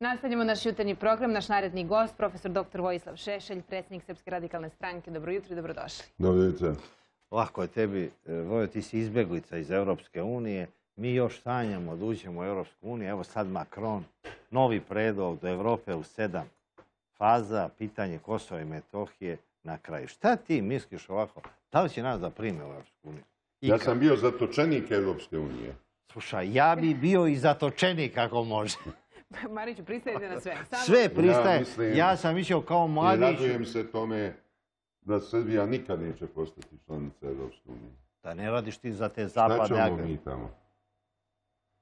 Nastavljamo naš jutarnji program. Naš naredni gost, profesor dr. Vojislav Šešelj, predsjednik Srpske radikalne stranke. Dobro jutro i dobrodošli. Dobro jutro. Lako je tebi, Vojo, ti si izbeglica iz Evropske unije. Mi još sanjamo da uđemo u Evropsku uniju. Evo sad Macron, novi predlog do Evrope u 7 faza, pitanje Kosova i Metohije na kraju. Šta ti misliš ovako? Da li će nas da prime u Evropsku uniju? Ja sam bio zatočenik Evropske unije. Slušaj, ja bi bio i zatočenik ako može. Mariću, pristajete na sve. Sve pristaje. Ja sam išao kao mladić. I radujem se tome da Srbija nikad neće postati članica Evropske unije. Da ne radiš ti za te zapadne agresije. Šta ćemo mi tamo?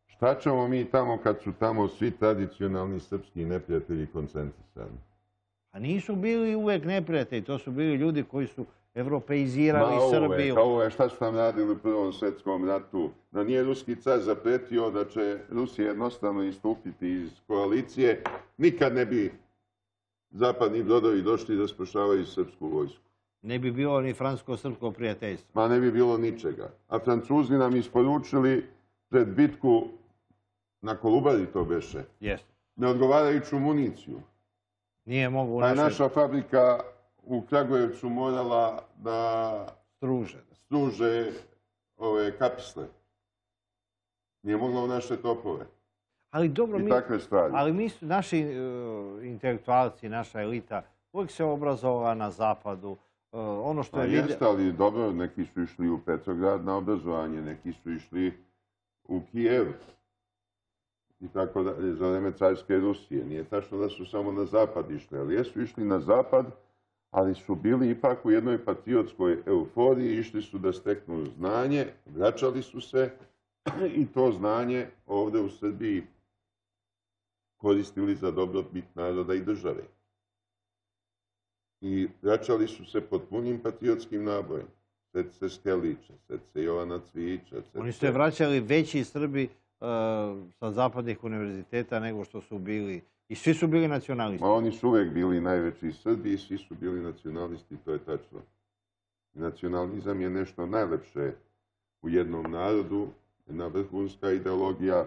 Šta ćemo mi tamo kad su tamo svi tradicionalni srpski neprijatelji koncentrisani? A nisu bili uvek neprijatelji. To su bili ljudi koji su evropeizirali Srbiju. Ma ovo je, šta su tam radili u Prvom svjetskom ratu? Da nije ruski car zapretio da će Rusija jednostavno istupiti iz koalicije, nikad ne bi zapadni brodovi došli da spašavaju srpsku vojsku. Ne bi bilo ni francusko-srpsko prijateljstvo. Ma ne bi bilo ničega. A Francuzi nam isporučili pred bitku na Kolubari, to beše. Neodgovarajuću municiju. Nije mogu. A naša fabrika u Kragujevcu morala da struže ove kapisle. Nije mogla u naše topove. I takve stvari. Ali mi su naši intelektualci, naša elita, uvijek se obrazovala na zapadu. Jeste, ali dobro, neki su išli u Petrograd na obrazovanje, neki su išli u Kijev i tako dalje, za vreme carske Rusije. Nije tačno da su samo na zapad išli, ali jesu išli na zapad, ali su bili ipak u jednoj patriotskoj euforiji, išli su da steknu znanje, vraćali su se i to znanje ovde u Srbiji koristili za dobrobit naroda i države. I vraćali su se pod punim patriotskim nabojem. Sed se Škelića, sed se Jovana Cvijića. Oni su se vraćali veći Srbi sa zapadnih univerziteta nego što su bili. I svi su bili nacionalisti. Oni su uvek bili najveći Srbi i svi su bili nacionalisti, to je tačno. Nacionalizam je nešto najlepše u jednom narodu, jedna vrhunska ideologija.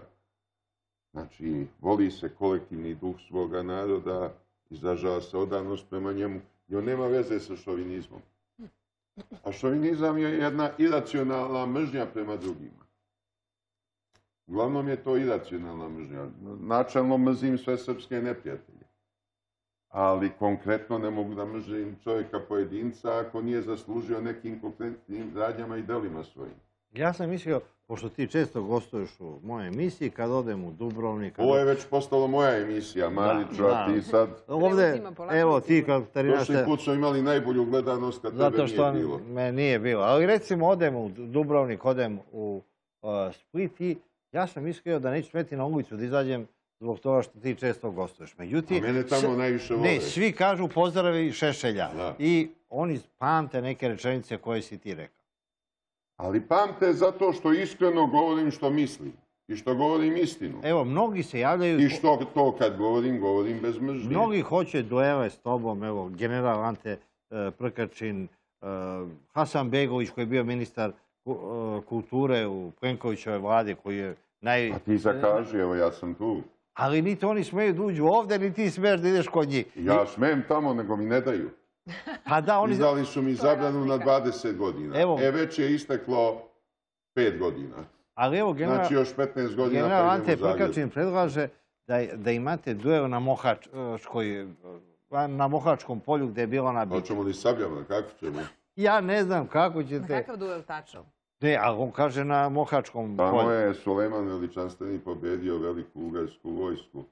Znači, voli se kolektivni duh svoga naroda, izražava se odanost prema njemu i on nema veze sa šovinizmom. A šovinizam je jedna iracionalna mržnja prema drugima. Uglavnom je to iracionalna mržnja. Načelno mrzim sve srpske neprijatelje. Ali konkretno ne mogu da mrzim čovjeka pojedinca ako nije zaslužio nekim konkretnim radnjama i delima svojim. Ja sam mislio, pošto ti često gostuješ u mojoj emisiji, kad odem u Dubrovnik... Ovo je već postalo moja emisija, Mariću, a ti sad... Ovdje, evo ti, Katarina... Prošli put smo imali najbolju gledanost kad tebe nije bilo. Zato što me nije bilo. Ali recimo odem u Dubrovnik, odem u Split i... Ja sam mislio da neću smeti na ulicu da izađem zbog toga što ti često gostuješ. A mene tamo najviše vole. Ne, svi kažu pozdravi Šešelja. I oni pamte neke rečenice koje si ti rekao. Ali pamte zato što iskreno govorim što mislim. I što govorim istinu. Evo, mnogi se javljaju... I što to kad govorim, govorim bez mržnje. Mnogi hoće duele s tobom. Evo, general Ante Prkačin, Hasan Begović koji je bio ministar kulture u Prenkovićevoj vladi koji je naj... A ti zakaži, evo ja sam tu. Ali niti oni smeju da uđu ovde, niti ti smeš da ideš kod njih. Ja smem tamo, nego mi ne daju. Izdali su mi zabranu na 20 godina. E već je isteklo 5 godina. Znači još 15 godina pa idemo u Zagreb. General Ante Prkačin predlaže da imate duel na Mohačkom polju gde je bila ona bitka. Hoćemo li sabljama, kako ćemo? Ja ne znam kako ćete... Kakav duel tačno? Ne, ali on kaže na Mohačkom polju. Tamo je Sulejman Veličanstveni pobedio veliku ugarsku vojsku.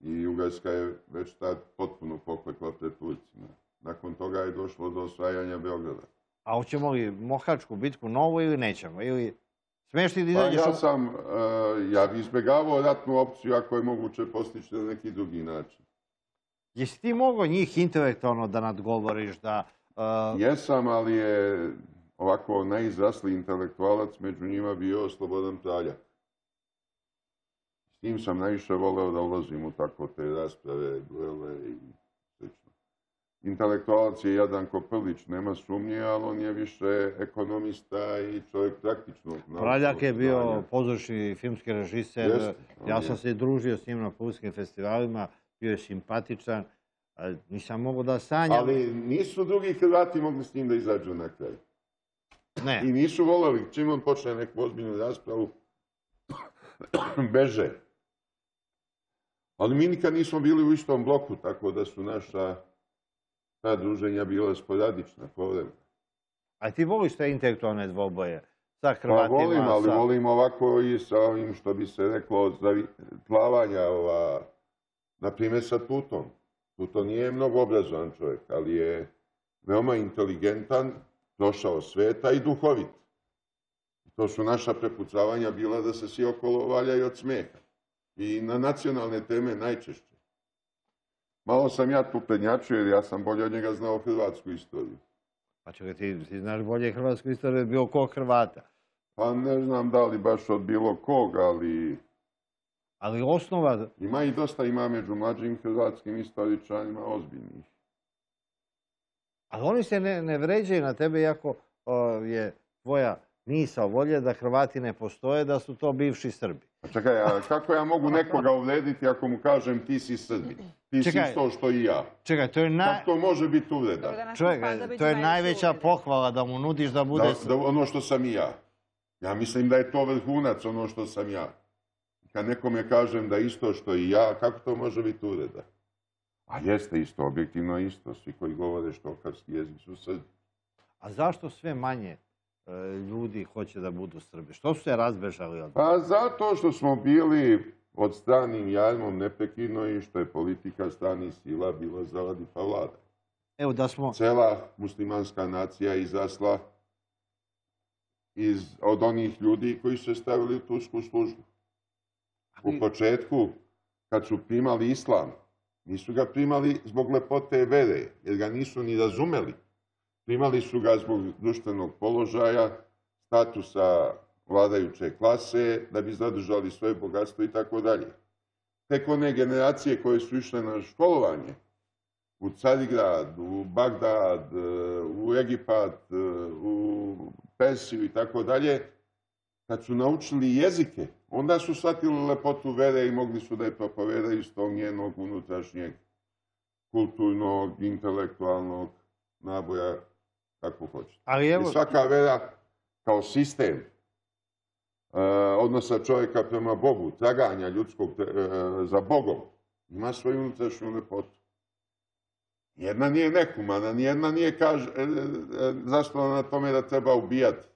I Ugarska je već tad potpuno poklekla pred Turcima. Nakon toga je došlo do osvajanja Beograda. A hoćemo li Mohačku bitku novu ili nećemo? Ili smeš ti da izađeš... Ja bi izbjegavao ratnu opciju ako je moguće postići na neki drugi način. Jesi ti mogao njih intelektualno da nadgovoriš da... Jesam, ali je ovako najizrasli intelektualac među njima bio Slobodan Praljak. S tim sam najviše voleo da ulazim u tako te rasprave, duele i slično. Intelektualac je Jadranko Prlić, nema sumnje, ali on je više ekonomista i čovjek praktičnog znanja. Praljak je bio pozorišni filmski režiser. Ja sam se družio s njim na filmskim festivalima, bio je simpatičan. Nisam mogao da sanjam. Ali nisu drugi Hrvati mogli s njim da izađu na kraj. Ne. I nisu volali. Čim on počne neku ozbiljnu raspravu, beže. Ali mi nikad nismo bili u istom bloku, tako da su naša ta druženja bila sporadična, povremena. A ti voliš te intelektualne dvoboje sa Hrvatima? Pa volim, ali volim ovako i sa ovim što bi se reklo plavanja, naprimjer sa Tutom. Tuto nije mnogo obrazovan čovjek, ali je veoma inteligentan, prošao sveta i duhovit. To su naša prepucavanja bila da se svi okolo valjaju od smeha. I na nacionalne teme najčešće. Malo sam ja tu prednjačio jer ja sam bolje od njega znao hrvatsku istoriju. Pa čekaj, ti znaš bolje hrvatsku istoriju od bilo kog Hrvata? Pa ne znam da li baš od bilo kog, ali... Ali osnova... Ima i dosta, ima među mlađim hrvatskim istoričanima ozbiljnih. Ali oni se ne vređaju na tebe, iako je tvoja misao volje da Hrvati ne postoje, da su to bivši Srbi. Čekaj, a kako ja mogu nekoga uvrediti ako mu kažem ti si Srbi? Ti si to što i ja. Čekaj, to je naj... Kako to može biti uvreda? Čekaj, to je najveća pohvala da mu nudiš da bude... Ono što sam i ja. Ja mislim da je to vrhunac ono što sam ja. Kad nekome kažem da isto što i ja, kako to može biti uvreda? A jeste isto, objektivno isto. Svi koji govore što okarski jezik su Srbi. A zašto sve manje ljudi hoće da budu Srbi? Što su se razbežali? Pa zato što smo bili pod stranim jarmom neprekidno i što je politika stranih sila bila zaradipa vlada. Evo da smo... Cela muslimanska nacija izrasla od onih ljudi koji su se stavili u tursku službu. U početku, kad su primali islam, nisu ga primali zbog lepote vere, jer ga nisu ni razumeli. Primali su ga zbog društvenog položaja, statusa vladajuće klase, da bi zadržali svoje bogatstvo i tako dalje. Tek one generacije koje su išle na školovanje, u Carigrad, u Bagdad, u Egipat, u Persiju i tako dalje, kad su naučili jezike, onda su shvatili lepotu vere i mogli su da je propovedaju iz tog njenog unutrašnjeg, kulturnog, intelektualnog naboja, kako hoćete. Svaka vera kao sistem odnosa čovjeka prema Bogu, traganja ljudskog za Bogom, ima svoju unutrašnju lepotu. Nijedna nije nehumana, nijedna nije zasnovana na tome da treba ubijati.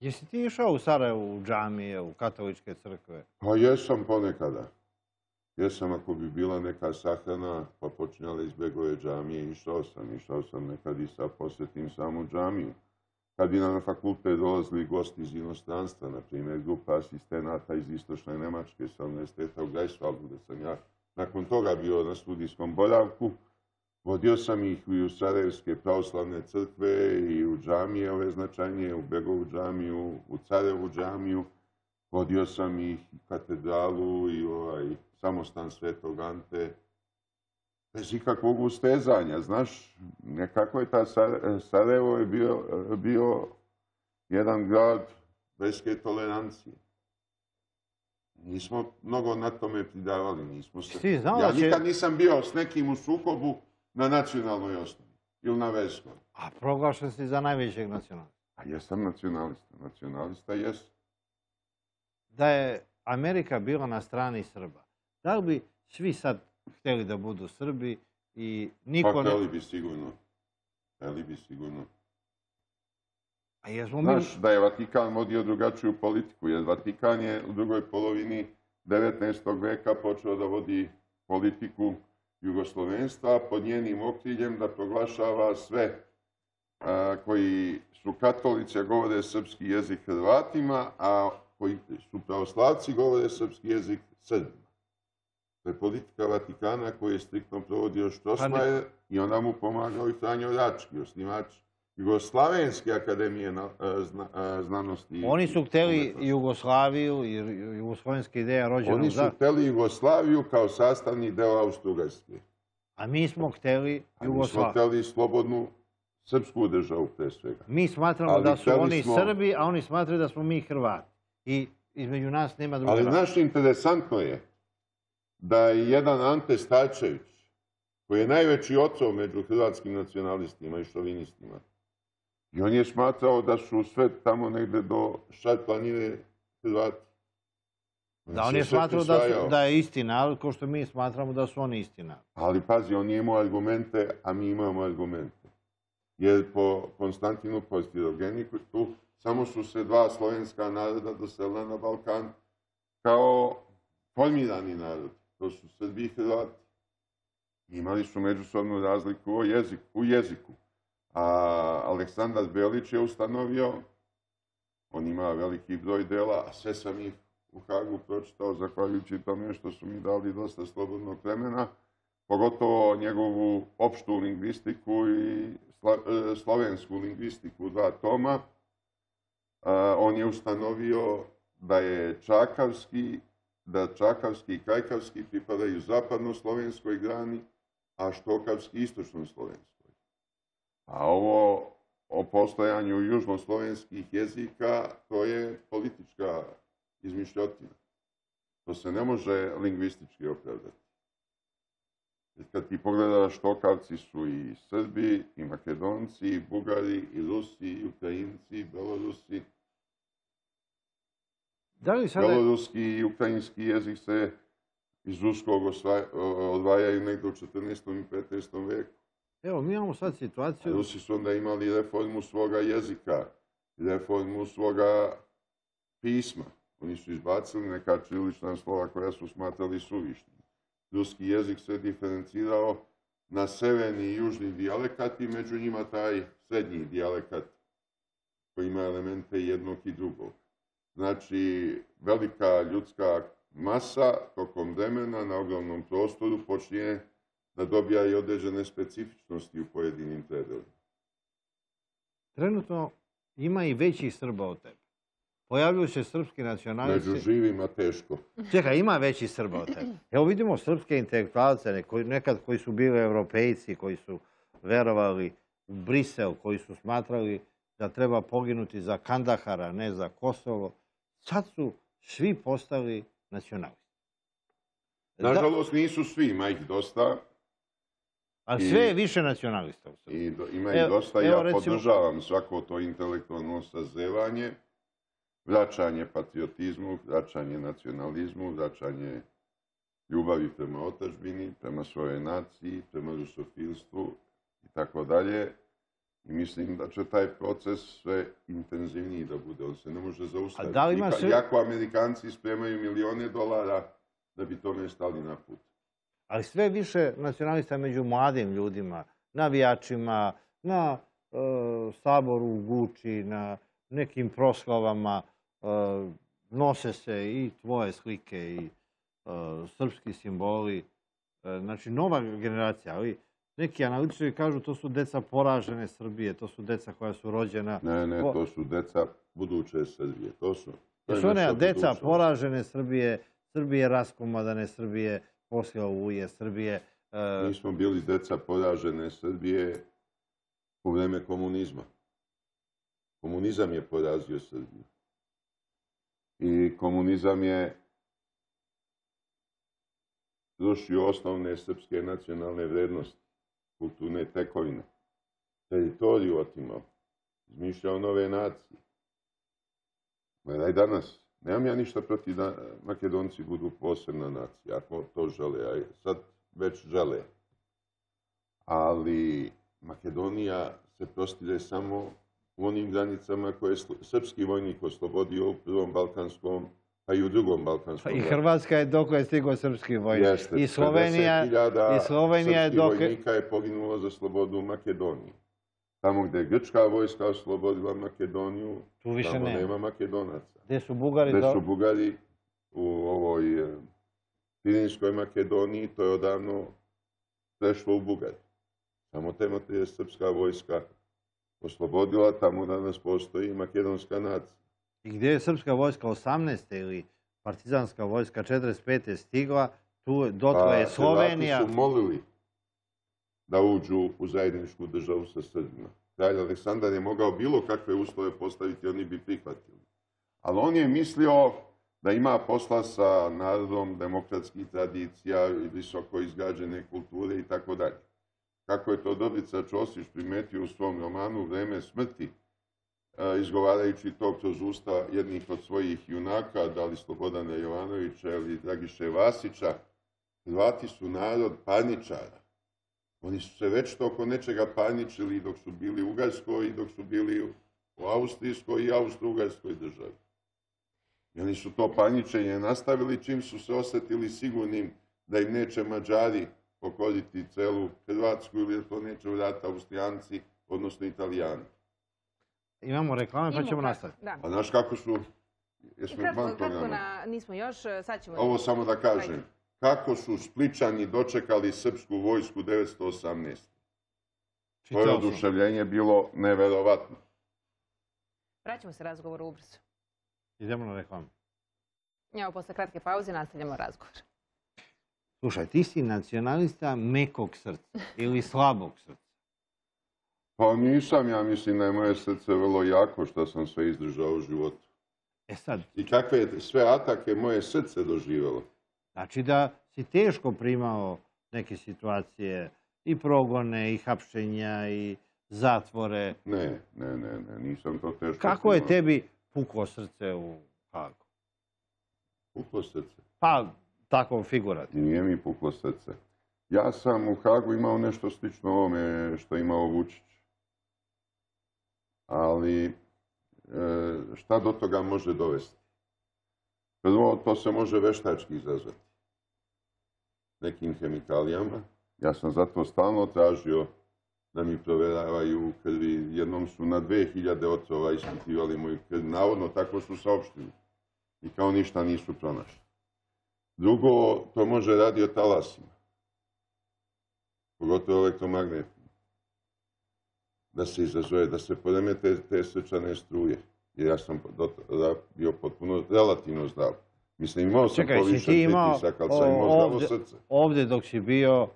Jesi ti išao u Sarajevo, u džamije, u katoličke crkve? Pa jesam ponekada. Jesam ako bi bila neka sahrana, pa počinjala iz begove džamije, išao sam nekad i sad posjetim samu džamiju. Kad bi na fakultet dolazili gosti iz inostranstva, na primjer grupa asistenata iz Istočne Nemačke sa Univerziteta u Greifswaldu, gdje sam ja nakon toga bio na studijskom boravku, vodio sam ih i u Sarajevske pravoslavne crkve i u džamije ove značajnije, u Begovu džamiju, u Carevu džamiju. Vodio sam ih u katedralu i samostan Svetog Ante. Bez ikakvog ustezanja, znaš, nekako je ta Sarajevo je bio jedan grad verske tolerancije. Nismo mnogo na tome pridavali. Ja nikad nisam bio s nekim u sukobu na nacionalnoj osnovi ili na verskoj. A proglašen si za najvećeg nacionalista? A jesam nacionalista. Nacionalista jesam. Da je Amerika bila na strani Srba, da li bi svi sad htjeli da budu Srbi i niko ne... Pa htjeli bi sigurno. Htjeli bi sigurno. Znaš da je Vatikan vodio drugačiju politiku, jer Vatikan je u drugoj polovini 19. veka počeo da vodi politiku jugoslovenstva pod njenim okriljem da proglašava sve koji su katolici govore srpski jezik Hrvatima, a koji su pravoslavci govore srpski jezik Srbima. To je politika Vatikana koji je striktno provodio Strossmayer i onda mu pomagao i Franjo Rački, osnivač Jugoslavenske akademije znanosti. Oni su hteli Jugoslaviju i jugoslovenske ideje rođene za... Oni su hteli Jugoslaviju kao sastavni deo Austro-Ugarske. A mi smo hteli Jugoslaviju. Mi smo hteli slobodnu srpsku državu pre svega. Mi smatramo da su oni Srbi, a oni smatraju da smo mi Hrvati. I između nas nema druga. Ali znaš, interesantno je da je jedan Ante Stačević, koji je najveći otac među hrvatskim nacionalistima i šovinistima, i on je smatrao da su sve tamo negde do Šar planine Hrvati. Da, on je smatrao da je istina, ali ko što mi smatramo da su oni istina. Ali pazi, on nije imao argumente, a mi imamo argumente. Jer po Konstantinu, po Stirogeniku, tu samo su se dva slovenska naroda doselila na Balkan kao formirani narod. To su Srbi i Hrvati. Imali su međusobnu razliku u jeziku. A Aleksandar Belić je ustanovio, on ima veliki broj dela, a sve sam ih u Hagu pročitao, zahvaljujući tome što su mi dali dosta slobodnog vremena, pogotovo njegovu opštu lingvistiku i slovensku lingvistiku u 2 toma. On je ustanovio da je čakavski, da čakavski i kajkavski pripadaju zapadno-slovenskoj grani, a štokavski istočno-slovenskoj. A ovo o postojanju južno-slovenskih jezika, to je politička izmišljotina. To se ne može lingvistički opravdati. Kad ti pogledaš, štokavci su i Srbi, i Makedonci, i Bugari, i Rusi, i Ukrajinci, i Belorusi. Beloruski i ukrajinski jezik se iz ruskog odvajaju negdje u 14. i 15. veku. Evo, mi imamo sad situaciju... Rusi su onda imali reformu svoga jezika, reformu svoga pisma. Oni su izbacili neka čirilična slova koja su smatrali suvišnjim. Ruski jezik se diferencirao na severni i južni dijalekat i među njima taj srednji dijalekat koji ima elemente jednog i drugog. Znači, velika ljudska masa tokom vremena na ogromnom prostoru počinje da dobija i određene specifičnosti u pojedinim predelima. Trenutno ima i većih Srba od tebe. Pojavljuju se srpski nacionalisti... Među živima teško. Čekaj, ima veći Srba od tebe. Evo vidimo srpske intelektualce, nekad koji su bili Evropejci, koji su verovali u Brisel, koji su smatrali da treba poginuti za Kandahara, ne za Kosovo. Sad su svi postali nacionalisti. Nažalost, nisu svi, ima ih dosta. Ali sve je više nacionalista u Srbiji. Ima ih dosta, ja podržavam svako to intelektualno sazrevanje. Vraćanje patriotizmu, vraćanje nacionalizmu, vraćanje ljubavi prema otadžbini, prema svojoj naciji, prema rusofilstvu itd. I mislim da će taj proces sve intenzivniji da bude. On se ne može zaustaviti. Iako Amerikanci spremaju $milijone da bi tome stali na put. Ali sve više nacionalista među mladim ljudima, navijačima, na saboru u Guči, na nekim proslavama, nose se i tvoje slike i srpski simboli. Znači, nova generacija, ali neki analitičari kažu to su deca poražene Srbije, to su deca koja su rođena... Ne, to su deca buduće Srbije. To su ona deca poražene Srbije, Srbije raskomadane, Srbije poslije Oluje, Srbije... Mi smo bili deca poražene Srbije u vreme komunizma. Komunizam je porazio Srbiju. I komunizam je rušio osnovne srpske nacionalne vrednosti, kulturne tekovine, teritoriju otimao, izmišljao nove nacije. Gledaj danas, nemam ja ništa protiv da Makedonci budu posebna nacija, ako to žele, a sad već žele. Ali Makedonija se prostire samo u onim granicama koje je srpski vojnik oslobodio u Prvom Balkanskom, a i u Drugom Balkanskom. I Hrvatska je dok je stigao srpski vojnik. Jeste, 50.000 srpskih vojnika je poginulo za slobodu u Makedoniji. Tamo gde je grčka vojska oslobodila Makedoniju, tamo nema Makedonaca. Gde su Bugari u ovoj Pirinskoj Makedoniji, to je odavno prešlo u Bugari. Samo tamo je srpska vojska oslobodila, tamo danas postoji makedonska nacija. I gdje je srpska vojska 18. ili partizanska vojska 45. stigla, dotle je Slovenija... Hrvati su molili da uđu u zajedničku državu sa Srbima. Kralj Aleksandar je mogao bilo kakve uslove postaviti, oni bi prihvatili. Ali on je mislio da ima posla sa narodom demokratskih tradicija i visoko izgrađene kulture itd. Kako je to Dobrica Ćosić primetio u svom romanu Vreme smrti, izgovarajući to kroz usta jednih od svojih junaka, da li Slobodana Jovanovića ili Dragiše Vasića, Hrvati su narod parničara. Oni su se već oko nečega parničili dok su bili u Ugarskoj i dok su bili u Austrijskoj i Austro-Ugarskoj državi. Oni su to parničenje nastavili čim su se osetili sigurnim da im neće Mađari pokoriti celu Hrvatsku ili da to neće uraditi Austrijanci, odnosno Italijani. Imamo reklame pa ćemo nastaviti. A znaš kako su... Kratko nismo još, sad ćemo... Ovo samo da kažem. Kako su Splićani dočekali srpsku vojsku 1918. To je oduševljenje bilo neverovatno. Vraćamo se razgovoru ubrzo. Idemo na reklamu. Evo, posle kratke pauze nastavljamo razgovor. Slušaj, ti si nacionalista mekog srca ili slabog srca? Pa nisam, ja mislim da je moje srce vrlo jako što sam sve izdržao u životu. E sad... I kakve je sve atake moje srce doživjelo. Znači da si teško primao neke situacije, i progone, i hapšenja, i zatvore. Ne, nisam to teško primao. Kako je tebi puklo srce u Hagu? Puklo srce? Pa, tako figurativno. Nije mi puklo srce. Ja sam u Hagu imao nešto slično ovome što je imao Vučić. Ali šta do toga može dovesti? Prvo, to se može veštački izazvati nekim hemikalijama. Ja sam zato stalno tražio da mi proveravaju krvi. Jednom su na 2000 otrova ispitivali moju krv. Navodno, tako su saopštili. I kao ništa nisu pronašli. Drugo, to može radio talasima. Pogotovo elektromagnetno. Da se izazove, da se poremete te srčane struje. Jer ja sam bio potpuno relativno zdrav. Mislim, imao sam povišen pritisak, ali sam imao zdravo srce. Ovdje dok si bio,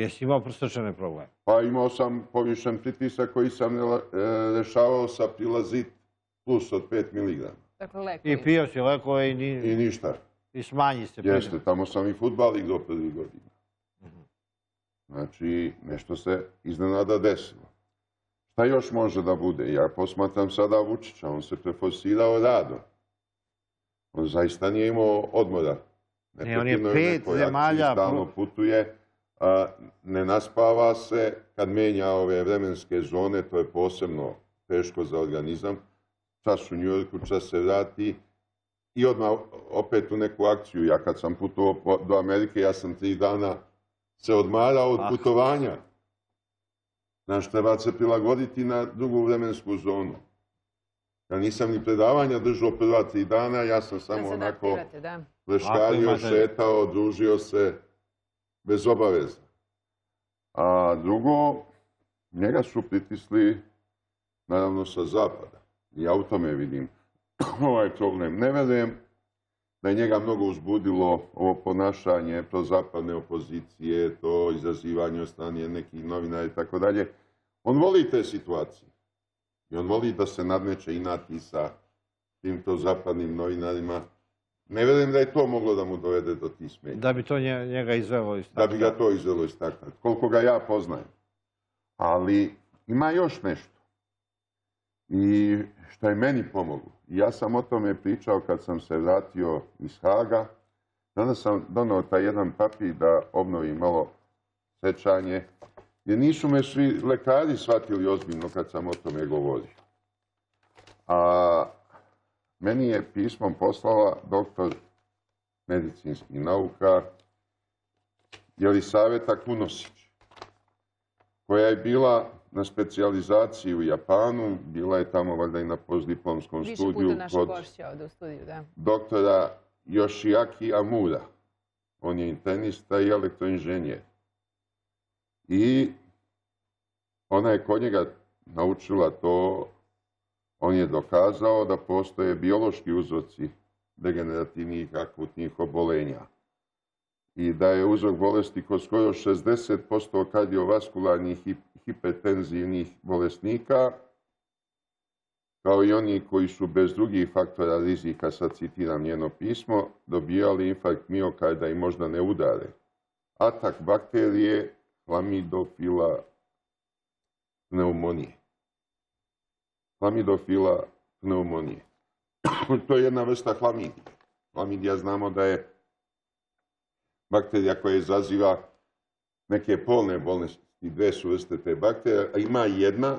jesi imao srčane probleme? Pa imao sam povišen pritisak koji sam rešavao sa Prilazit plus od 5 mg. Dakle, lekove. I pio si lekove i ništa. I smanji se. Jeste, tamo sam i fudbal igrao prvi godina. Znači, nešto se iznenada desilo. Šta još može da bude? Ja posmatram sada Vučića, on se preforsirao radom. On zaista nije imao odmora. Ne, on je 5 zemalja... Stalno putuje, ne naspava se, kad menja ove vremenske zone, to je posebno teško za organizam. Čas u Njujorku, čas se vrati i odmah opet u neku akciju. Ja kad sam putovao do Amerike, ja sam 3 dana... se odmarao od putovanja. Znaš, treba se prilagoditi na drugu vremensku zonu. Ja nisam ni predavanja držao prva 3 dana, ja sam samo onako leškario, šetao, družio se bez obaveza. A drugo, njega su pritisli, naravno, sa zapada. I ja u tome vidim ovaj problem. Ne verujem da je njega mnogo uzbudilo ovo ponašanje prozapadne opozicije, to izazivanje od strane nekih novinara i tako dalje. On voli te situacije. I on voli da se nadmeće inati sa tim prozapadnim novinarima. Ne verujem da je to moglo da mu dovede do tih smetnji. Da bi to njega izvelo iz takta. Da bi ga to izvelo iz takta. Koliko ga ja poznajem. Ali ima još nešto. I što je meni pomoglo. Ja sam o tome pričao kad sam se vratio iz Haga. Danas sam donao taj jedan papir da obnovim malo sećanje. Jer nisu me svi lekari shvatili ozbiljno kad sam o tome govorio. A meni je pismom poslala doktor medicinskih nauka Jelisaveta Kunosić, koja je bila na specijalizaciji u Japanu, bila je tamo valjda i na postdiplomskom studiju kod doktora Yoshiaki Amura. On je internista i elektroinženjer. I ona je kod njega naučila to, on je dokazao da postoje biološki uzroci degenerativnih akutnih obolenja. i da je uzrok bolesti kod skoro 60% kardiovaskularnih i hipertenzivnih bolesnika, kao i oni koji su bez drugih faktora rizika, sad citiram njeno pismo, dobijali infarkt miokarda i moždane udare. Atak bakterije hlamidofila pneumonije. Hlamidofila pneumonije. To je jedna vrsta hlamidija. Hlamidija znamo da je bakterija koja izaziva neke polne bolesti, dve su vrste te bakterije, a ima jedna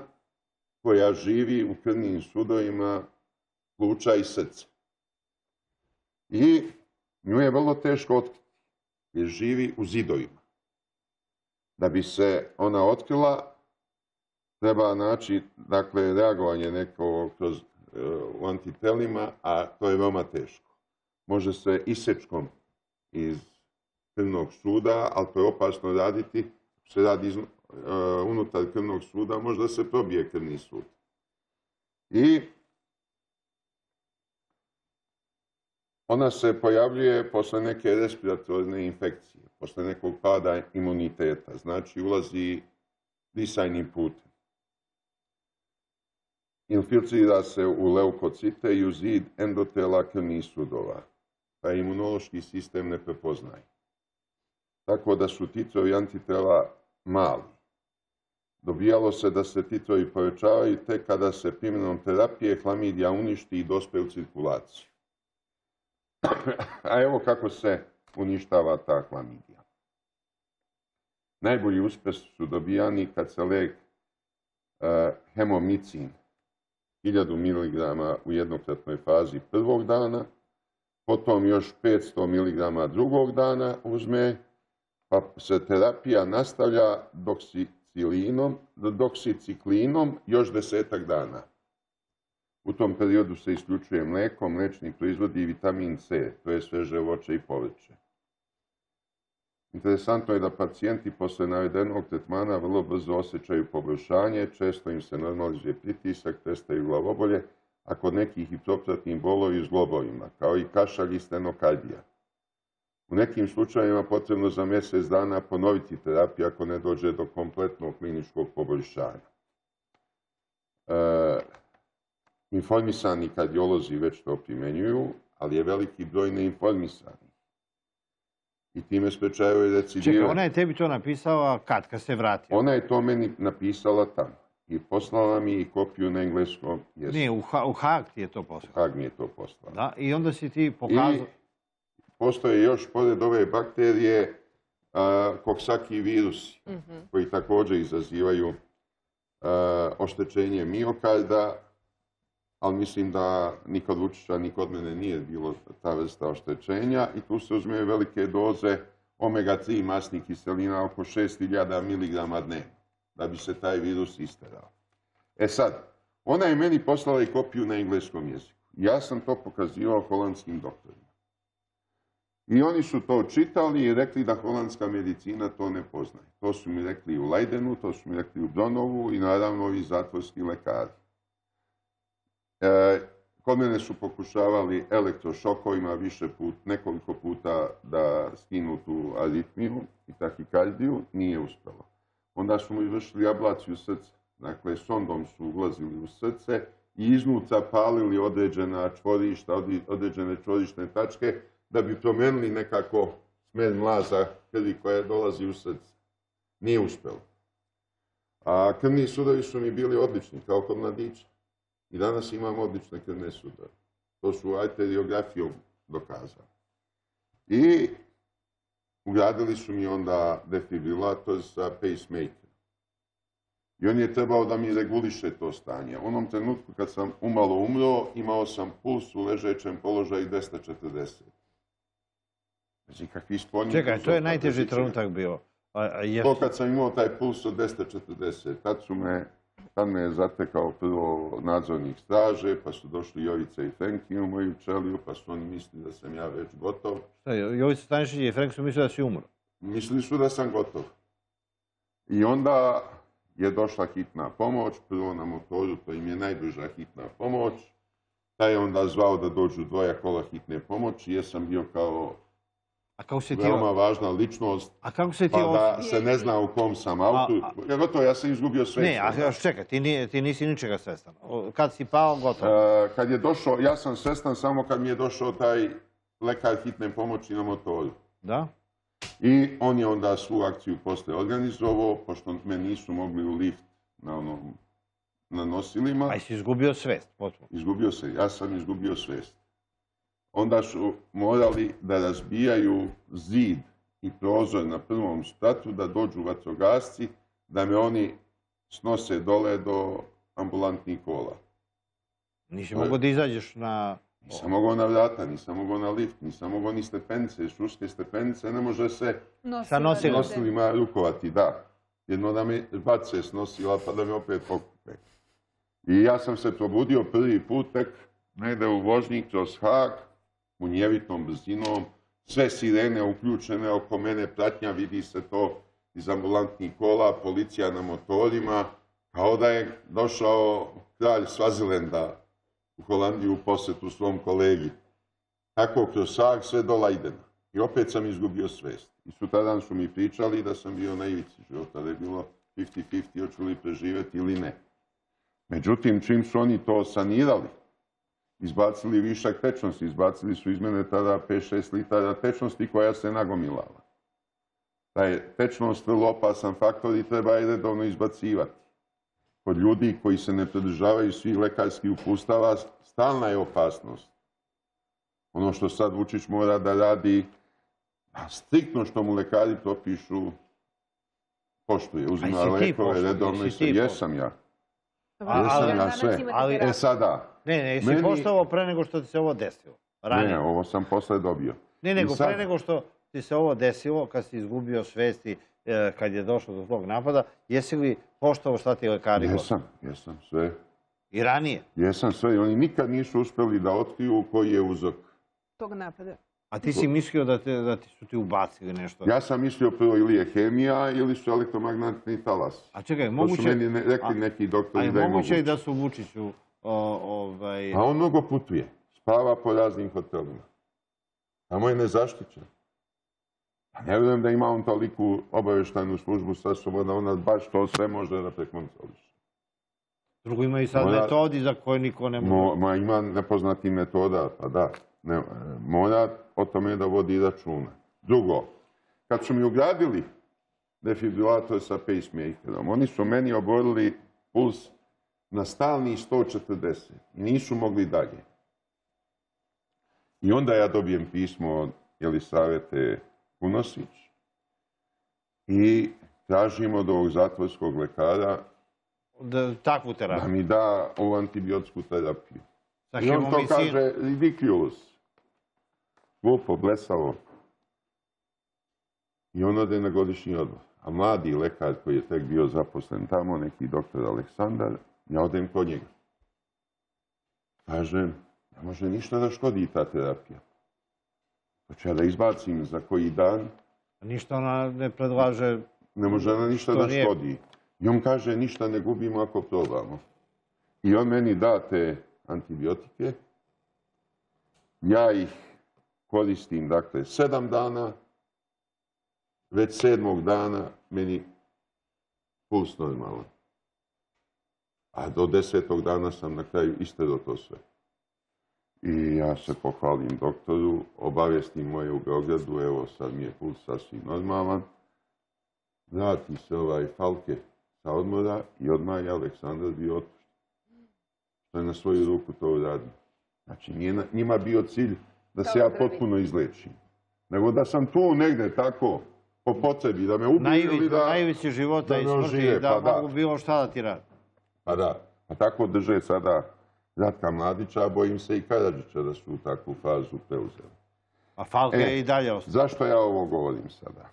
koja živi u krvnim sudovima pluća i srca. I nju je vrlo teško otkriti, jer živi u zidovima. Da bi se ona otkrila, treba naći, dakle, reagovanje neko kroz u antitelima, a to je veoma teško. Može se isečkom iz krvnog suda, ali to je opasno raditi, se radi unutar krvnog suda, možda se probije krvni sud. I ona se pojavljuje posle neke respiratorne infekcije, posle nekog pada imuniteta, znači ulazi disajnim putem. Infiltrira se u leukocite i u zid endotela krvnih sudova, pa imunološki sistem ne prepoznaje. Tako da su titrovi antitela mali. Dobijalo se da se titrovi povećavaju tek kada se primjenom terapije hlamidija uništi i dospe u cirkulaciju. A evo kako se uništava ta hlamidija. Najbolji uspesi su dobijani kad se lek hemomicin 1000 mg u jednokratnoj fazi prvog dana, potom još 500 mg drugog dana uzme, pa se terapija nastavlja doksiciklinom još 10-ak dana. U tom periodu se isključuje mleko, mlečni proizvodi i vitamin C, to je sveže voće i povrće. Interesantno je da pacijenti posle navedenog tretmana vrlo brzo osjećaju poboljšanje, često im se normalizuje pritisak, prestaju glavobolje, a kod nekih i propratni bolovi u zglobovima, kao i kašalj i stenokardija. U nekim slučajima potrebno za mjesec dana ponoviti terapiju ako ne dođe do kompletnog kliničkog poboljšanja. Informisani kardiolozi već to primenjuju, ali je veliki broj neinformisani. I time sprečavaju recidiranje. Čekaj, ona je tebi to napisala kad se vratila? Ona je to meni napisala tamo i poslala mi i kopiju na engleskom jeziku. Nije, u Hag ti je to poslala. U Hag mi je to poslala. Da, i onda si ti pokazao... Postoje još, pored ove bakterije, koksaki virusi, koji također izazivaju oštećenje miokarda, ali mislim da ni kod Vučića, ni kod mene nije bilo ta vrsta oštećenja i tu se uzmeju velike doze omega-3 masnih kiselina, oko 6000 mg dnevno, da bi se taj virus isterao. E sad, ona je meni poslala i kopiju na engleskom jeziku. Ja sam to pokazivao holandskim doktorima. I oni su to čitali i rekli da holandska medicina to ne poznaje. To su mi rekli u Leidenu, to su mi rekli u Bronovu i naravno ovi zatvorski lekari. Kod mene su pokušavali elektrošokovima više put, nekoliko puta da skinu tu aritmiju i tahikardiju, nije uspjelo. Onda su mu izvršili ablaciju srca. Dakle, sondom su ulazili u srce i iznutra palili određena čvorišta, određene čvorišne tačke, da bi promenili nekako smer mlaza krvi koja dolazi u srce. Nije uspjelo. A krvni sudovi su mi bili odlični, kao kod mladića. I danas imamo odlične krvne sudove. To su arteriografijom dokazali. I ugradili su mi onda defibrilator sa pacemakerom. I on je trebao da mi reguliše to stanje. U onom trenutku kad sam umalo umro, imao sam puls u ležećem položaju 240. Čekaj, to je najteži trenutak bio. To kad sam imao taj puls od 240, tad me je zatekao prvo nadzornih straže, pa su došli Jovica i Frenki u moju čeliju, pa su oni mislili da sam ja već gotov. Jovica Stanišić i Frenki su mislili da si umro? Mislili su da sam gotov. I onda je došla hitna pomoć, prvo na motoru, to im je najbliža hitna pomoć. Taj je onda zvao da dođu 2 kola hitne pomoći, jer sam bio kao veoma važna ličnost, pa da se ne zna u kom sam autu. Gotovo, ja sam izgubio sve. Ne, a još čekaj, ti nisi ničega svestan. Kad si pao, gotovo. Kad je došao, ja sam svestan samo kad mi je došao taj lekar hitne pomoći na motoru. Da? I on je onda svu akciju posle organizovao, pošto me nisu mogli u lift na nosilima. A si izgubio svest, potpuno? Izgubio se, ja sam izgubio svest. Onda su morali da razbijaju zid i prozor na prvom spratu, da dođu vatrogasci, da me oni snose dole do ambulantnih kola. Nisi mogao da izađeš na... Nisam mogao na vrata, nisam mogao na lift, nisam mogao ni stepenice, šuške stepenice, ne može se nosilima rukovati, da. Jedno da me bace snosila pa da me opet pokupe. I ja sam se probudio prvi put tek negde u vožnji kroz Hag, munjevitnom brzinom, sve sirene uključene oko mene, pratnja, vidi se to iz ambulantnih kola, policija na motorima, kao da je došao kralj Svazilenda u Holandiju u posetu svom kolegi. Tako kroz Hag sve do Leidena. I opet sam izgubio svest. I sutradan su mi pričali da sam bio na ivici života, da je bilo 50-50, hoću li preživeti ili ne. Međutim, čim su oni to sanirali, izbacili višak tečnosti, izbacili su iz mene tada 5-6 litara tečnosti koja se nagomilala. Taj tečnost je vrlo opasan faktor i treba je redovno izbacivati. Kod ljudi koji se ne pridržavaju svih lekarskih uputstava, stalna je opasnost. Ono što sad Vučić mora da radi, striktno što mu lekari propišu, poštuje, uzima lekove redovno i sve. Jesam ja. Jesam ja sve. E sada... Ne, jesi postao pre nego što ti se ovo desilo? Ne, ovo sam posle dobio. Ne, nego pre nego što ti se ovo desilo, kad si izgubio svest i kad je došlo do tog napada, jesi li postao šta ti lekari govore? Jesam sve. I ranije? Jesam sve i oni nikad nisu uspeli da otkriju koji je uzrok tog napada. A ti si mislio da su ti ubacili nešto? Ja sam mislio prvo ili je hemija ili su elektromagnetni talas. A čekaj, moguće... To su meni rekli neki doktori da je moguće. A moguće je da su Vučiću... A on mnogo putuje, spava po raznim hotelima. Samo je nezaštićen. Ne vjerujem da ima on toliku obaveštajnu službu sa sobom da ona baš to sve može da prekontroliše. Drugo, ima i sad metodi za koje niko ne može. Ima nepoznati metoda, pa da. Mora o tome da vodi računa. Drugo, kad su mi ugradili defibrilator sa pacemakerom, oni su meni oborili puls na stalni 140. Nisu mogli dalje. I onda ja dobijem pismo od Jelisavete Kunosić i tražim od ovog zatvorskog lekara da mi da ovu antibiotsku terapiju. I on to kaže ridiculous. Glupo, blesavo. I on ode na godišnji odmor. A mladi lekar koji je tek bio zaposlen tamo, neki doktor Aleksandar, ja odem kod njega. Kažem, ne može ništa da škodi ta terapija. Hoću ja da izbacim za koji dan. Ništa ona ne predlaže. Ne može ona ništa da škodi. I on kaže, ništa ne gubimo ako probamo. I on meni da te antibiotike. Ja ih koristim, dakle, 7 dana. Već 7. dana meni puls normalan. A do 10. dana sam na kraju isterao to sve. I ja se pohvalim doktoru, obavijestim moje u Beogradu, evo sad mi je puls sasvim normalan. Vrati se ovaj Falke sa odmora i odmah je Aleksandar bio otpušten. Što je na svoju ruku to uradio. Znači, nije njima bio cilj da se ja potpuno izlečim. Nego da sam tu negde tako, po potrebi, da me ubiju ili da... Najviše života i smrti, da mogu bilo šta da ti radi. Pa da, a tako drže sada Ratka Mladića, a bojim se i Karadžića da su u takvu fazu preuzeli. A Falke je i dalje ostao. Zašto ja ovo govorim sada?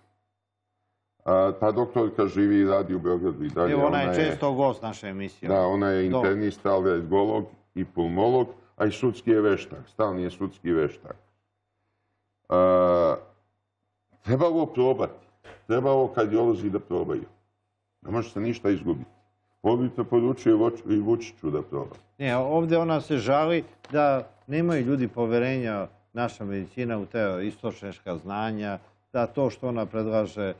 Ta doktorka živi i radi u Beogradu i dalje. Ona je često gost naše emisije. Da, ona je internista, alergolog i pulmolog, a i sudski je veštak, stalni je sudski veštak. Treba ovo probati. Treba ovo kardiolozi da probaju. Ne može se ništa izgubiti. Ovdje te poručuje i Vučiću da proba. Ne, ovdje ona se žali da nemaju ljudi poverenja naša medicina u te istočnjačka znanja, da to što ona predlaže,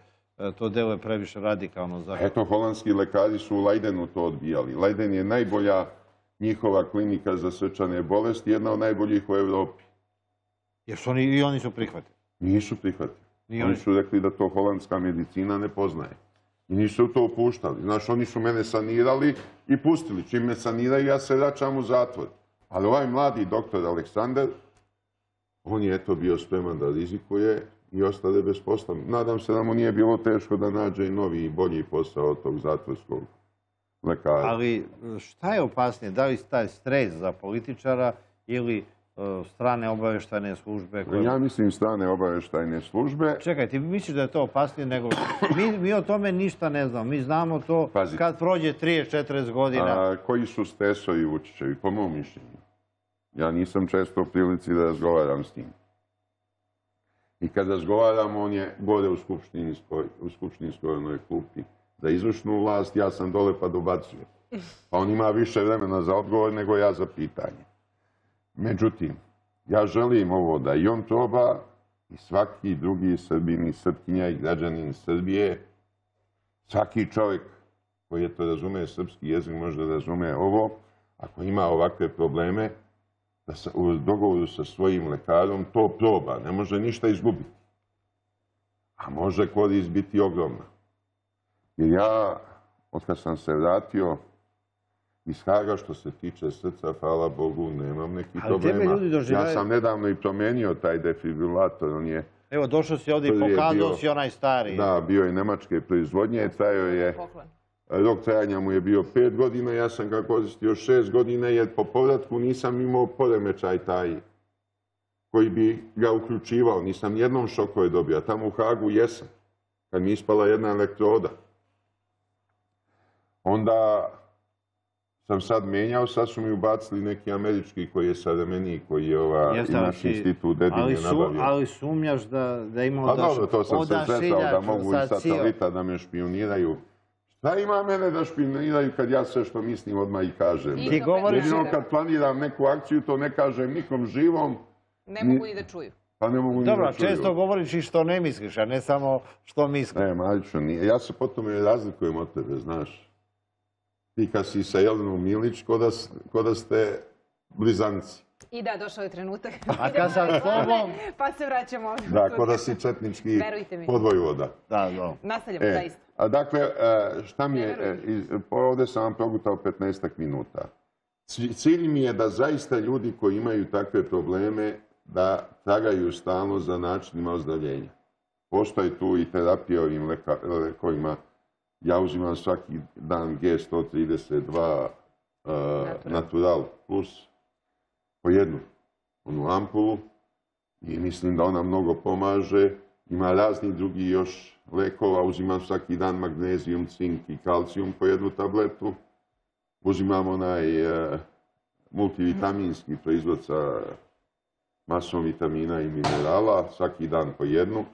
to delo je previše radikalno. Eto, holandski lekari su u Leidenu to odbijali. Leiden je najbolja njihova klinika za srčane bolesti, jedna od najboljih u Evropi. I oni su prihvatili? Nisu prihvatili. Oni su rekli da to holandska medicina ne poznaje. I nisu to opuštali. Znaš, oni su mene sanirali i pustili. Čim me saniraju, ja se vraćam u zatvor. Ali ovaj mladi doktor Aleksandar, on je eto bio spreman da rizikuje i ostale bez posla. Nadam se da mu nije bilo teško da nađe i novi i bolji posao od tog zatvorskog lekara. Ali šta je opasnije? Da li taj stres za političara ili strane obaveštajne službe? Ja mislim strane obaveštajne službe. Čekaj, ti misliš da je to opasnije nego... Mi o tome ništa ne znamo. Mi znamo to kad prođe 30-40 godina. Koji su stresovi Vučićevi, po mom mišljenju? Ja nisam često u prilici da razgovaram s njim. I kad razgovaram, on je gore u skupštinskoj onoj klupi za izvršnu vlast, ja sam dole pa dobacujem. Pa on ima više vremena za odgovor nego ja za pitanje. Međutim, ja želim ovo da i on proba i svaki drugi Srbin i Srpkinja i građanin Srbije, svaki čovjek koji je to razume srpski jezik možda razume ovo, ako ima ovakve probleme, da u dogovoru sa svojim lekarom to proba. Ne može ništa izgubiti. A može korist biti ogromna. Jer ja, otkad sam se vratio iz Haga, što se tiče srca, hvala Bogu, nemam nekih problema. Ja sam nedavno i promenio taj defibrilator. Evo, došao si ovdje i pokazao si onaj stari. Da, bio je nemačke proizvodnje. Trajao je... Rok trajanja mu je bio 5 godina, ja sam ga koristio 6 godina, jer po povratku nisam imao poremećaj taj koji bi ga uključivao. Nisam jednom šokove dobio, a tamo u Hagu jesam, kad mi ispala jedna elektroda. Onda sam sad menjao, sad su mi ubacili neki američki koji je savremeniji, koji je naš institut dedinje nabavio. Ali sumnjaš da ima odašiljak? Dobro, to sam se sretao da mogu i satelita da me špioniraju. Da ima mene da špiniraju kad ja sve što mislim odmah i kažem. Jedino kad planiram neku akciju, to ne kažem nikom živom. Ne mogu ni da čuju. Pa ne mogu ni da čuju. Dobro, često govoriš i što ne misliš, a ne samo što misliš. Ne, Mariću, ja se potom i razlikujem od tebe, znaš. Ti kad si sa Jelenom Milić, ko da ste blizanci. I da, došao je trenutak. A kad sam s tobom... Pa se vraćamo ovdje. Da, ko da si četnički podvojvoda. Da, da. Nastavljamo, zaista. Dakle, šta mi je, ovdje sam vam progutao 15 minuta. Cilj mi je da zaista ljudi koji imaju takve probleme da tragaju stalno za načinima ozdravljenja. Postoji tu i terapija ovim lekovima. Ja uzimam svaki dan G132 Natural Plus po jednu onu ampulu i mislim da ona mnogo pomaže. Ima razni drugi još lekova, uzimam svaki dan magnezijum, cink i kalcijum po jednu tabletu. Uzimam onaj multivitaminski proizvod sa masom vitamina i minerala, svaki dan po jednu.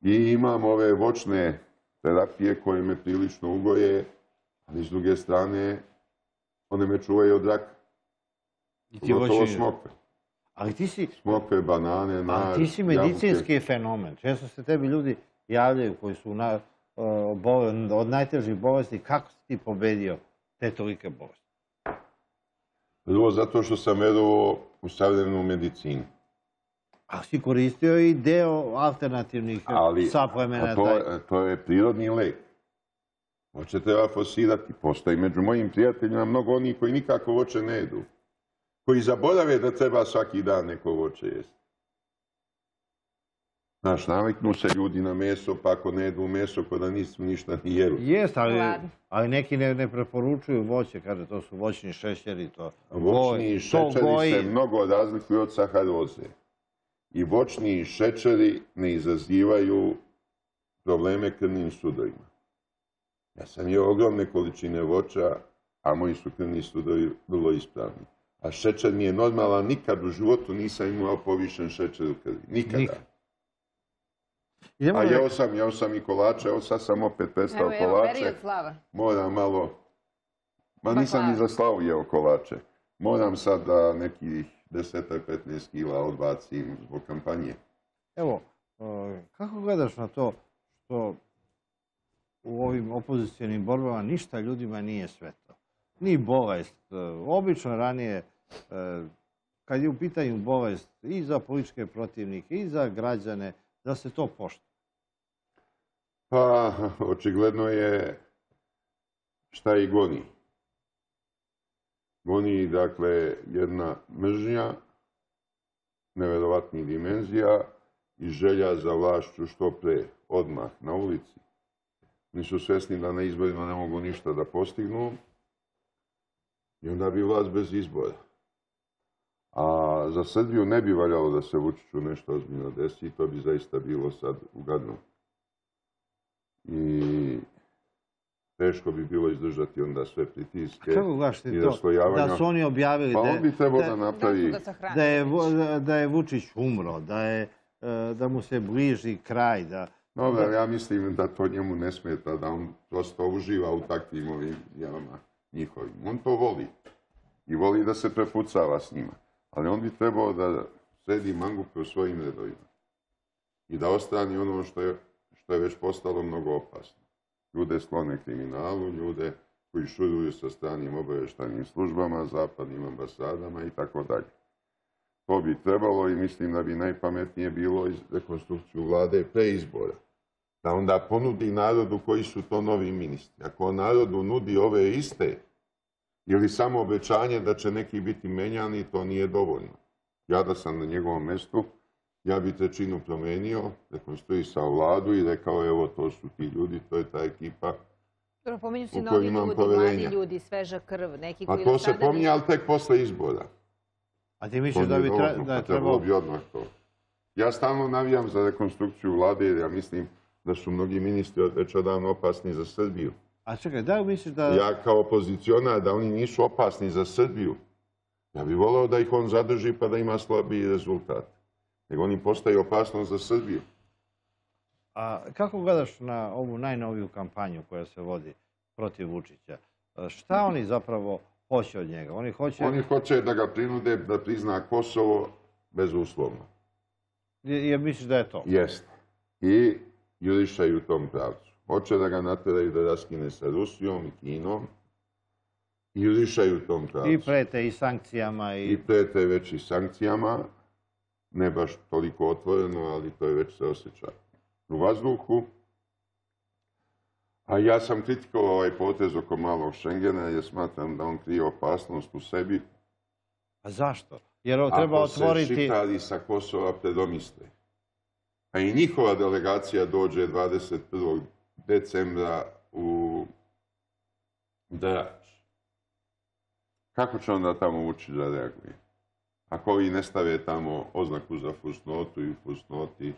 I imam ove voćne terapije koje me prilično ugoje, ali s druge strane one me čuvaju od raka. Pogotovo smokve. Smokve, banane, naš... Ali ti si medicinski fenomen. Često se tebi ljudi javljaju koji su od najtežih bolesti. Kako si ti pobedio te tolike bolesti? Prvo, zato što sam verovao u savremenu medicinu. A si koristio i deo alternativnih suplementa. To je prirodni lek. Voće treba forsirati. Postoji među mojim prijateljima mnogo onih koji nikako voće ne jedu, koji zaborave da treba svaki dan neko voće jesti. Znaš, naviknu se ljudi na meso, pa ako ne jedu meso, ko da nisu ništa ni jedu. Jest, ali neki ne preporučuju voće, kaže, to su voćni šećeri. Voćni šećeri se mnogo razlikuju od saharoze. I voćni šećeri ne izazivaju probleme krvnim sudovima. Ja sam jeo ogromne količine voća, a moji su krvni sudovi vrlo ispravni. A šećer mi je normalan, nikad u životu nisam imao povišen šećer u krvi. Nikada. A jeo sam i kolače, evo sad sam opet prestao kolače. Moram malo, ma nisam ni za slavu jeo kolače. Moram sad da nekih 10-15 kila odbacim zbog kampanje. Evo, kako gledaš na to što u ovim opozicijenim borbama ništa ljudima nije sveto? Ni bolest. Obično ranije, kad je u pitanju bolest i za političke protivnike i za građane, da se to poštuje? Pa, očigledno je šta i goni. Goni, dakle, jedna mržnja, neverovatnih dimenzija i želja za vlašću što pre, odmah, na ulici. Oni su svesni da na izborima ne mogu ništa da postignu i onda bi vlast bez izbora. A za Srbiju ne bi valjalo da se Vučiću nešto ozbiljno desi i to bi zaista bilo sad ugadno. I teško bi bilo izdržati onda sve pritiske i raslojavanja. Da su oni objavili da je Vučić umro, da mu se bliži kraj. Dobar, ja mislim da to njemu ne smeta, da on prosto uživa u takvim ovim javama njihovim. On to voli i voli da se prepucava s njima. Ali on bi trebao da sredi mangupe u svojim redovima i da ostrani ono što je već postalo mnogo opasno. Ljude sklone kriminalu, ljude koji šuruju sa stranim obavještajnim službama, zapadnim ambasadama i tako dalje. To bi trebalo i mislim da bi najpametnije bilo iz rekonstrukciju vlade pre izbora. Da onda ponudi narodu koji su to novi ministri. Ako narodu nudi ove iste ili samo obećanje da će neki biti menjani, to nije dovoljno. Ja da sam na njegovom mestu, ja bi trećinu promenio, rekonstruisao vladu i rekao, evo, to su ti ljudi, to je ta ekipa u kojoj imam poverenja. Pominju se novi ljudi, mladi ljudi, sveža krv. A to se pominje, ali tek posle izbora. A ti misliš da bi trebalo bi odmah to? Ja stalno navijam za rekonstrukciju vlade, jer ja mislim da su mnogi ministri već odavno opasni za Srbiju. A čekaj, da li misliš da... Ja kao opozicionar, da oni nisu opasni za Srbiju. Ja bih voleo da ih on zadrži pa da ima slabiji rezultat. Nego oni postaju opasnost za Srbiju. A kako gledaš na ovu najnoviju kampanju koja se vodi protiv Vučića? Šta oni zapravo hoće od njega? Oni hoće da ga prinude da prizna Kosovo bezuslovno. Jer misliš da je to? Jeste. I jurišaju u tom pravcu. Hoće da ga nateraju da raskine sa Rusijom i Kinom. I jurišaju u tom pravcu. I prete i sankcijama. I prete već i sankcijama. Ne baš toliko otvoreno, ali to je već se osjeća u vazduhu. A ja sam kritikovao ovaj potez oko malog Šengena jer smatram da on krije opasnost u sebi. A zašto? Jer ovo treba otvoriti... Ako se Šiptari sa Kosova predomisle. A i njihova delegacija dođe 21. decembra u Drač. Kako će onda tamo Vučić da reaguje? Ako ovi ne stave tamo oznaku za fusnotu i fusnoti,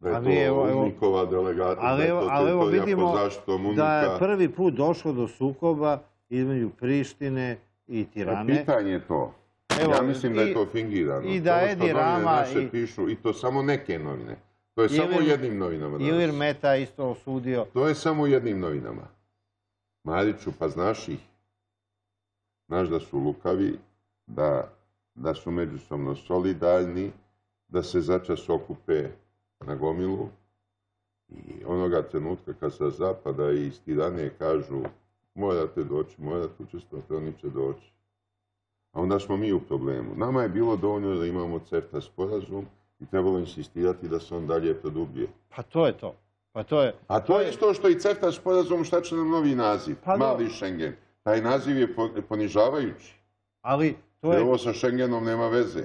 da je to unikova delegata, da je to teritorija po zaštitom unika. Da je prvi put došlo do sukoba između Prištine i Tirane. Pitanje je to. Ja mislim da je to fingirano. I da je Dirama... I to samo neke novine. To je samo jednim novinama. Ilir Meta isto osudio. To je samo jednim novinama. Mariću, pa znaš ih. Znaš da su lukavi, da su međusobno solidarni, da se začas okupe na gomilu i onoga trenutka kad sa zapada i iz Tirane kažu morate doći, morate učestvati, oni će doći. A onda smo mi u problemu. Nama je bilo dovoljno da imamo CEFTA sporazum i trebalo insistirati da se on dalje produbije. Pa to je to. A to je isto što i CEFTA sporazum, šta će nam novi naziv, mali Šengen. Taj naziv je ponižavajući. Ali... jer ovo sa Šengenom nema veze.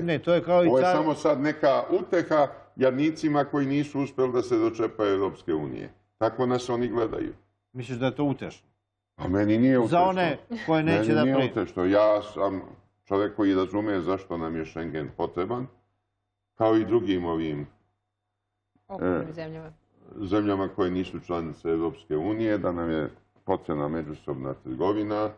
Ovo je samo sad neka uteha jadnicima koji nisu uspjeli da se dočepaju Evropske unije. Tako nas oni gledaju. Misliš da je to utešno? A meni nije utešno. Za one koje neće da prije. Meni nije utešno. Ja sam čovjek koji razume zašto nam je Šengen potreban, kao i drugim ovim zemljama koje nisu članice Evropske unije, da nam je potrebna međusobna trgovina.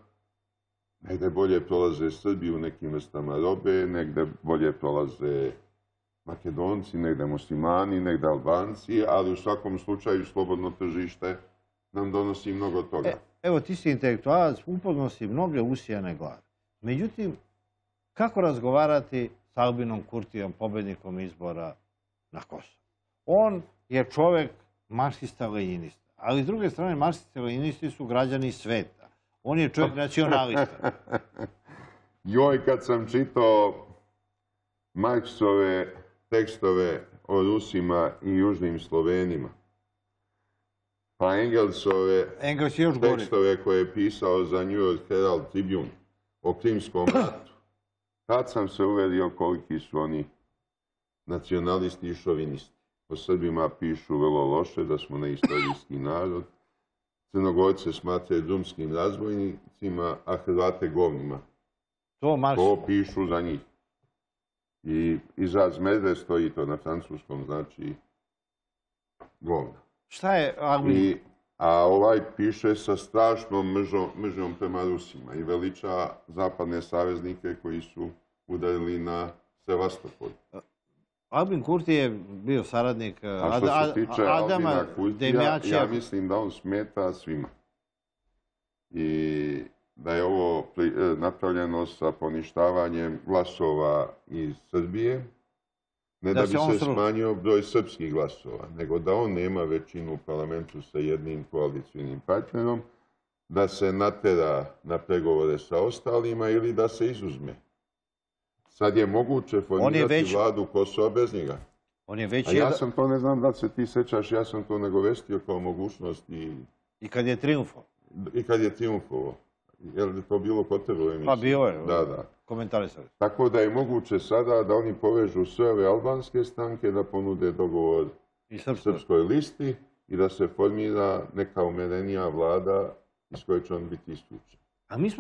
Negde bolje prolaze Srbi u nekim vrstama robe, negde bolje prolaze Makedonci, negde muslimani, negde Albanci, ali u svakom slučaju slobodno tržište nam donosi mnogo toga. Evo, ti si intelektualac, upoznao si mnoge usijane glave. Međutim, kako razgovarati s Albinom Kurtijom, pobednikom izbora na Kosovo. On je čovek marksista-lenjinista, ali s druge strane marksista-lenjinisti su građani sveta. On je čovek nacionalista. Joj, kad sam čitao Marksove tekstove o Rusima i Južnim Slovenima, pa Engelsove tekstove koje je pisao za New York Herald Tribune o Krimskom ratu, tad sam se uverio koliki su oni nacionalisti i šovinisti. O Srbima pišu vrlo loše, da smo neistorijski narod. Crnogorce smatraju drumskim razbojnicima, a Hrvate govnima. To pišu za njih. I izraz medve stoji to na francuskom, znači govna. Šta je Albin? A ovaj piše sa strašnom mržnjom prema Rusima i veliča zapadne saveznike koji su udarili na Sevastopol. Albin Kurti je bio saradnik Adama Demjača. Ja mislim da on smeta svima. I da je ovo napravljeno sa poništavanjem glasova iz Srbije, ne da bi se smanjio broj srpskih glasova, nego da on nema većinu u parlamentu sa jednim koalicijnim partnerom, da se natera na pregovore sa ostalima ili da se izuzme. Sad je moguće formirati vladu Kosova bez njega. A ja sam to, ne znam da se ti sećaš, ja sam to nagovestio kao mogućnost i kad je triumfovo. I kad je triumfovo. Je li to bilo kod tebe u emisiji? Pa bilo je, komentari sad. Tako da je moguće sada da oni povežu sve ove albanske stranke, da ponude dogovor srpskoj listi i da se formira neka umerenija vlada iz koje će on biti isključen.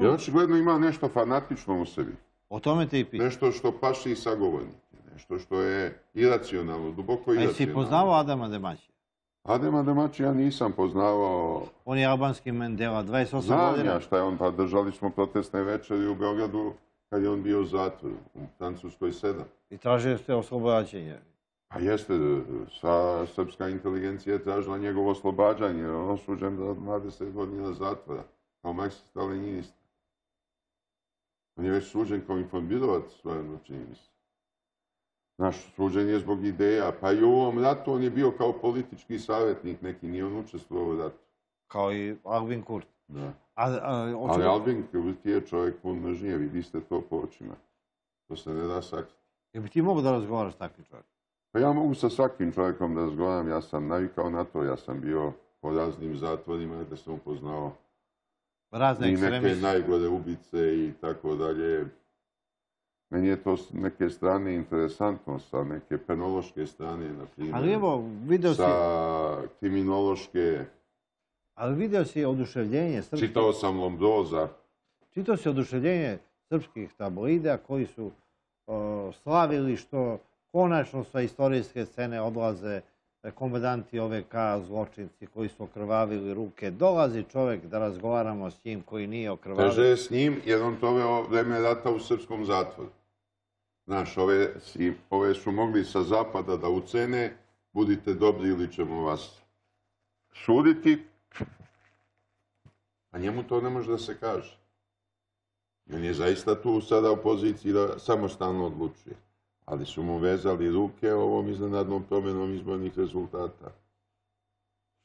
Jer očigledno ima nešto fanatično u sebi. O tome te i pitam. Nešto što paši sagovornike, nešto što je iracionalno, duboko iracionalno. A jesi poznavao Adama Demjača? Adama Demjača ja nisam poznavao. On je albanski Mendela, 28 godina. Znam ja šta je on, pa držali smo protestne večeri u Beogradu kad je on bio u zatvoru, u Francuskoj 7. I tražili ste oslobađanje? Pa jeste, srpska inteligencija je tražila njegovo oslobađanje, osuđen za 20 godina zatvora, kao marksista-lenjinista. On je već suđen kao informirovac svojem činjenicu. Naš suđen je zbog ideja, pa i u ovom ratu on je bio kao politički savjetnik neki, nije on učestvovao u ratu. Kao i Albin Kurti. Da. Ali Albin Kurti je čovjek pun mržnje, vidi ste to po očima. To se ne da sakriti. Jel bi ti mogao da razgovaraš s takvim čovjekom? Pa ja mogu sa svakim čovjekom da razgovaram, ja sam navikao na to, ja sam bio po raznim zatvorima da sam upoznao i neke najgore ubice i tako dalje. Meni je to s neke strane interesantno, sa neke penološke strane, na primjer, sa kriminološke. Ali video si oduševljenje srpskih... Čitao sam Lombroza. Čitao si oduševljenje srpskih tabloida koji su slavili što konačno sa istorijske scene odlaze komandanti OVK, zločinci koji su okrvavili ruke. Dolazi čovek da razgovaramo s njim koji nije okrvavio. Teže je s njim jer on proveo vreme rata u srpskom zatvoru. Znaš, ove su mogli sa zapada da ucene, budite dobri ili ćemo vas suditi, a njemu to ne može da se kaže. I on je zaista tu sada u poziciji da samostalno odlučuje. Ali su mu vezali ruke ovom iznenadnom promjenom izbornih rezultata.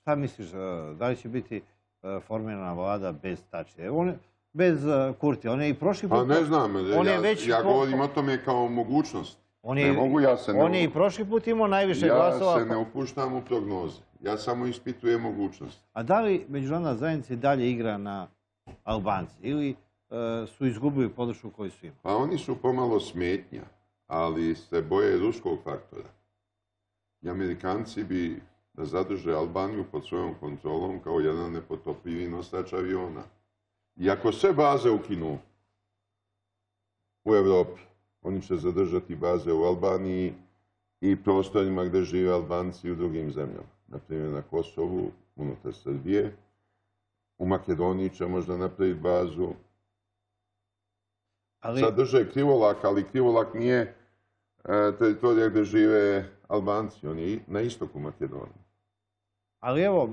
Šta misliš, da li će biti formirana vlada bez Tači? Bez Kurti, on je i prošli put... Pa ne znam, ja govorim o tome kao mogućnost. On je i prošli put imao najviše glasova... Ja se ne upuštam u prognoze, ja samo ispitujem mogućnost. A da li međunarodna zajednica dalje igra na Albanci ili su izgubili podršku koju su imali? Pa oni su pomalo smetnja, ali se boje ruskog faktora. I Amerikanci bi da zadrže Albaniju pod svojom kontrolom kao jedan nepotopljivi nosač aviona. I ako sve baze ukinu u Evropi, oni će zadržati baze u Albaniji i prostorima gde žive Albanci u drugim zemljama. Naprimjer na Kosovu, unutar Srbije, u Makedoniji će možda napraviti bazu. Sad drže Krivolak, ali Krivolak nije teritorija gde žive Albanci, on je na istoku Makedonije. Ali evo,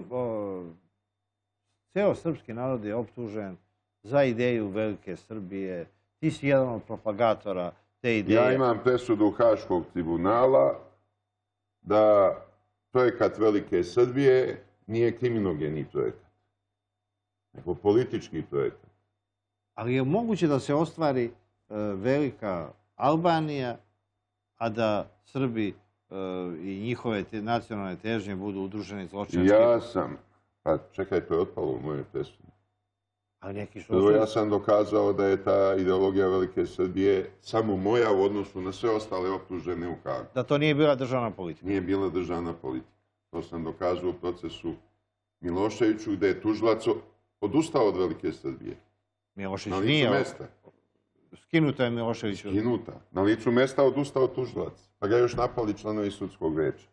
ceo srpski narod je optužen za ideju Velike Srbije, Ti si jedan od propagatora te ideje. Ja imam presudu Haškog tribunala da projekat Velike Srbije nije kriminogeni projekat, nego politički projekat. Ali je moguće da se ostvari velika Albanija, a da Srbi i njihove nacionalne težnje budu udruženi zločinski? Ja sam. Pa čekaj, to je otpalo u mojoj presudi. Prvo, ja sam dokazao da je ta ideologija Velike Srbije samo moja u odnosu na sve ostale optužene u Hagu. Da to nije bila državna politika? Nije bila državna politika. To sam dokazao u procesu Miloševiću, gde je tužilac odustao od Velike Srbije. Milošević nije... Skinuta je Milošević. Skinuta. Na licu mesta odustao tužilac, pa ga još napali članovi sudskog veća.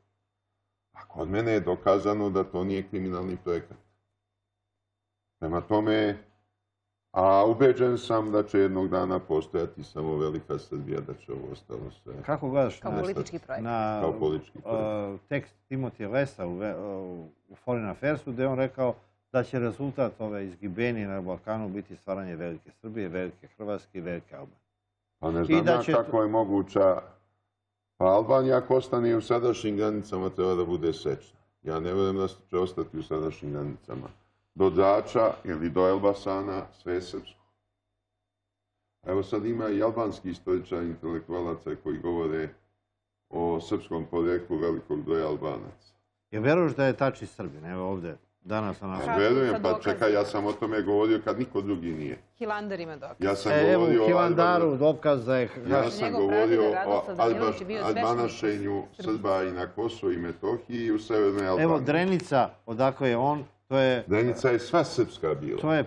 A kod mene je dokazano da to nije kriminalni projekat. Prema tome, a ubeđen sam da će jednog dana postojati samo Velika Srbija, da će ovo ostalo sve... Kako gledaš na tekst Timotija Lesa u Foreign Affairsu, gde je on rekao da će rezultat ove izgibenije na Balkanu biti stvaranje Velike Srbije, Velike Hrvatske i Velike Albanije? Pa ne znam kako je moguća. Pa Albanija, ako ostane u sadašnjim granicama, treba da bude sečna. Ja ne verujem da će ostati u sadašnjim granicama. Do Dača ili do Elbasana, sve je srpsko. Evo sad ima i albanski istoričari, intelektualaca koji govore o srpskom poreklu velikog broja Albanaca. Ja verujem da je Tači Srbin, evo ovde. Verujem, pa čekaj, ja sam o tome govorio kad niko drugi nije. Hilandar ima dokaz. Evo u Hilandaru dokaz da je... Ja sam govorio o albanašenju Srba i na Kosovo i Metohiji i u Severnoj Albaniji. Evo Drenica, odakle je on, to je... Drenica je sva srpska bila. To je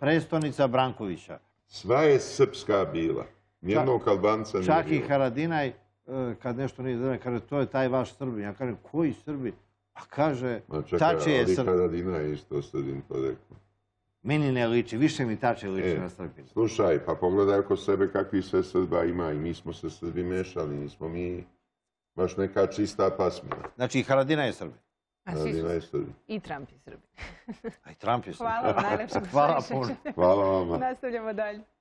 prestonica Brankovića. Sva je srpska bila. Nijednog Albanca nije bilo. Čak i Karadina, kad nešto nije zrne, kaže, to je taj vaš Srbin. Ja kažem, koji Srbin? A kaže, Tači je Srbin. Čekaj, ali Karadina je isto Srbin poreklo. Meni ne liči, više mi Tači liči na Srbin. Slušaj, pa pogledaj oko sebe kakvi sve Srba ima i mi smo se Srbi mešali, nismo mi baš neka čista pasmina. Znači i Karadina je Srbin. Karadina je Srbin. I Trump je Srbin. A i Trump je Srbin. Hvala vam najlepšem. Hvala vam. Nastavljamo dalje.